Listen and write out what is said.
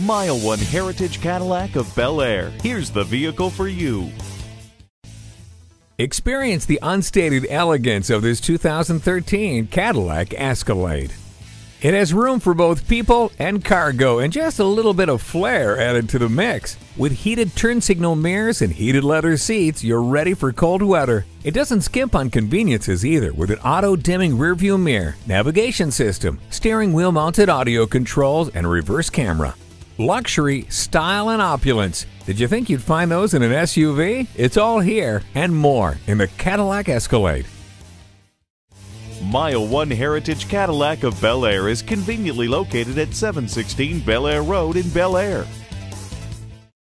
Mile One Heritage Cadillac of Bel-Air. Here's the vehicle for you. Experience the unstated elegance of this 2013 Cadillac Escalade. It has room for both people and cargo and just a little bit of flair added to the mix. With heated turn signal mirrors and heated leather seats, you're ready for cold weather. It doesn't skimp on conveniences either, with an auto-dimming rearview mirror, navigation system, steering wheel mounted audio controls, and a reverse camera. Luxury, style, and opulence. Did you think you'd find those in an SUV? It's all here and more in the Cadillac Escalade. Mile One Heritage Cadillac of Bel-Air is conveniently located at 716 Bel-Air Road in Bel-Air.